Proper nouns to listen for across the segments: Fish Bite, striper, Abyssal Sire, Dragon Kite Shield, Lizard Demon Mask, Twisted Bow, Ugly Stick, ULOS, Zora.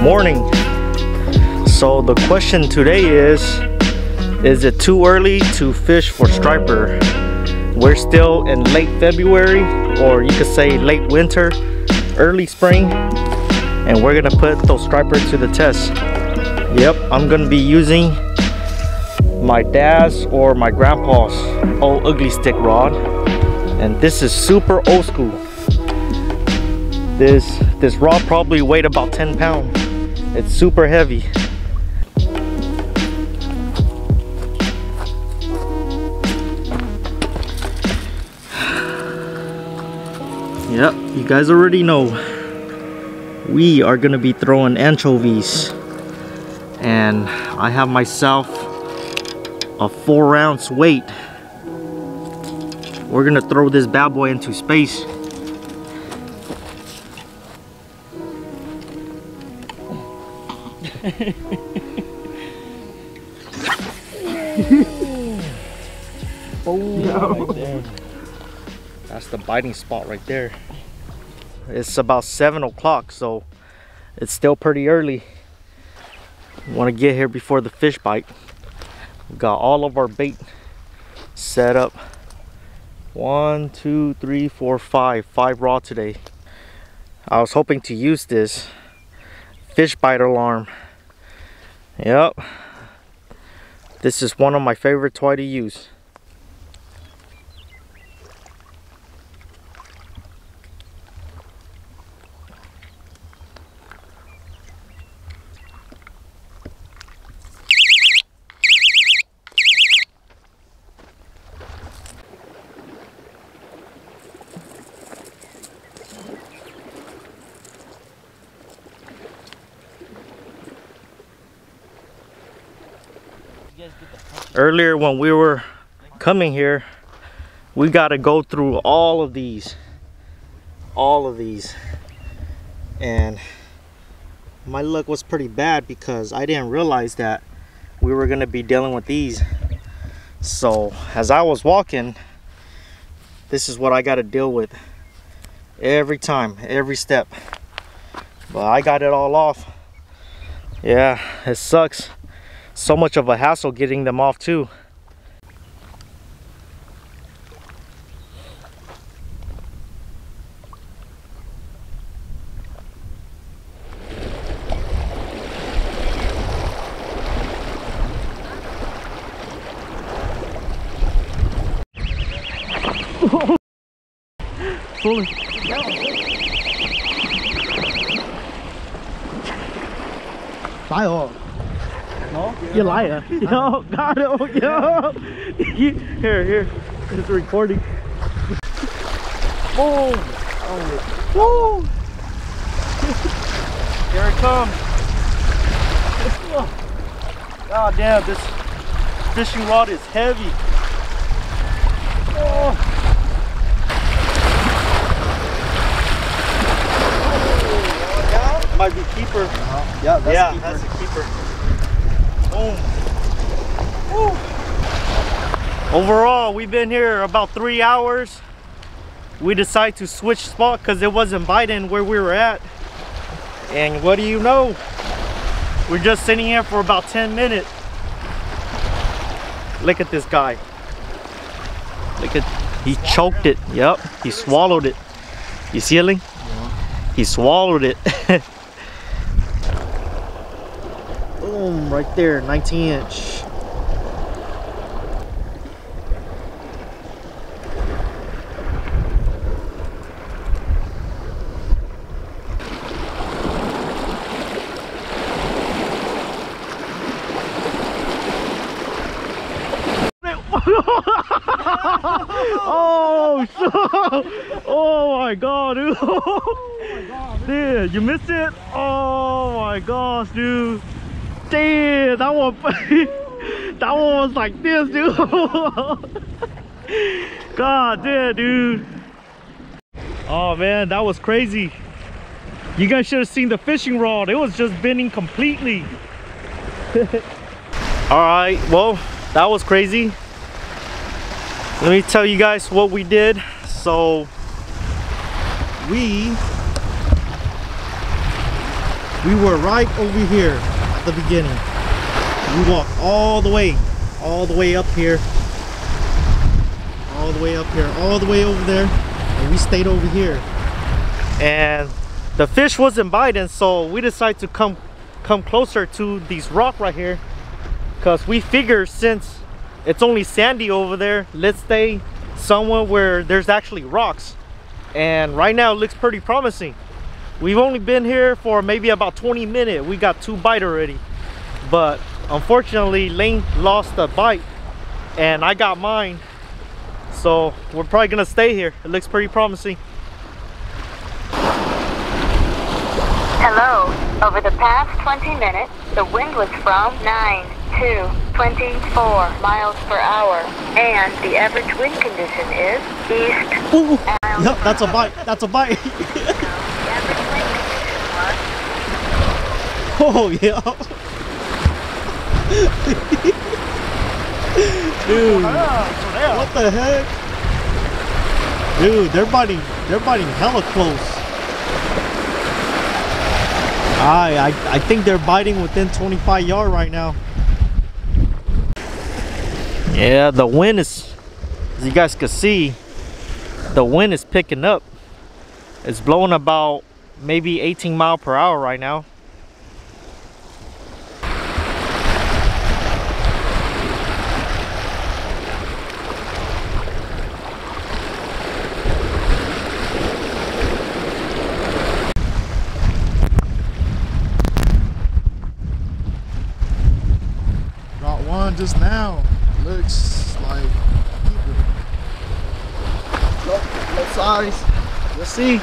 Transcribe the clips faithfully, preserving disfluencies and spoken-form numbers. Good morning. So the question today is, is it too early to fish for striper? We're still in late February, or you could say late winter, early spring, and we're gonna put those stripers to the test. Yep, I'm gonna be using my dad's or my grandpa's old Ugly Stick rod, and this is super old school. This this rod probably weighed about ten pounds. It's super heavy. Yep, you guys already know we are gonna be throwing anchovies, and I have myself a four ounce weight. We're gonna throw this bad boy into space. Oh, no. Right there. That's the biting spot right there. It's about seven o'clock, so it's still pretty early. We want to get here before the fish bite. We've got all of our bait set up. One, two, three, four, five. Five raw today. I was hoping to use this fish bite alarm. Yep. This is one of my favorite toy to use. Earlier when we were coming here, we got to go through all of these all of these and my luck was pretty bad because I didn't realize that we were going to be dealing with these. So as I was walking, this is what I got to deal with every time, every step, but I got it all off. Yeah, it sucks. So much of a hassle getting them off too. Fully. Fire. No? You liar. Yo, got it. Yo. Here, here. It's recording. Oh. Oh. Woo. Here it comes. Oh, damn. This fishing rod is heavy. Oh. Might be keeper. Uh-huh. Yeah, that's, yeah, keeper. That's a keeper. Overall, we've been here about three hours. We decided to switch spot because it wasn't biting where we were at. And what do you know? We're just sitting here for about ten minutes. Look at this guy. Look at, he choked it. Yep, he swallowed it. You see it? He swallowed it. Boom, right there, nineteen inch. Oh, so, oh my god, dude. Oh my god, dude, you missed it? Oh my gosh, dude. Damn, that one, that one was like this, dude. God damn, dude. Oh man, that was crazy. You guys should have seen the fishing rod. It was just bending completely. All right, well, that was crazy. Let me tell you guys what we did. So we We were right over here at the beginning. We walked all the way, all the way up here, all the way up here, all the way over there, and we stayed over here. And the fish wasn't biting, so we decided to come come closer to these rock right here, because we figure since it's only sandy over there, let's stay somewhere where there's actually rocks. And right now it looks pretty promising. We've only been here for maybe about twenty minutes. We got two bites already. But unfortunately, Lane lost a bite and I got mine. So we're probably gonna stay here. It looks pretty promising. Hello. Over the past twenty minutes, the wind was from nine to twenty-four miles per hour. And the average wind condition is east. Ooh, yep, that's a bite. That's a bite. Oh yeah, dude! What the heck, dude? They're biting. They're biting hella close. I, I, I think they're biting within twenty-five yards right now. Yeah, the wind is, as you guys can see, the wind is picking up. It's blowing about maybe eighteen miles per hour right now. Just now looks like deeper. Look, look size. We'll see.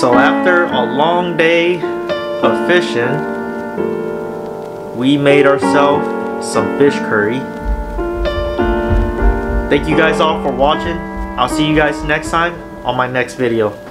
So after a long day of fishing, we made ourselves some fish curry. Thank you guys all for watching. I'll see you guys next time on my next video.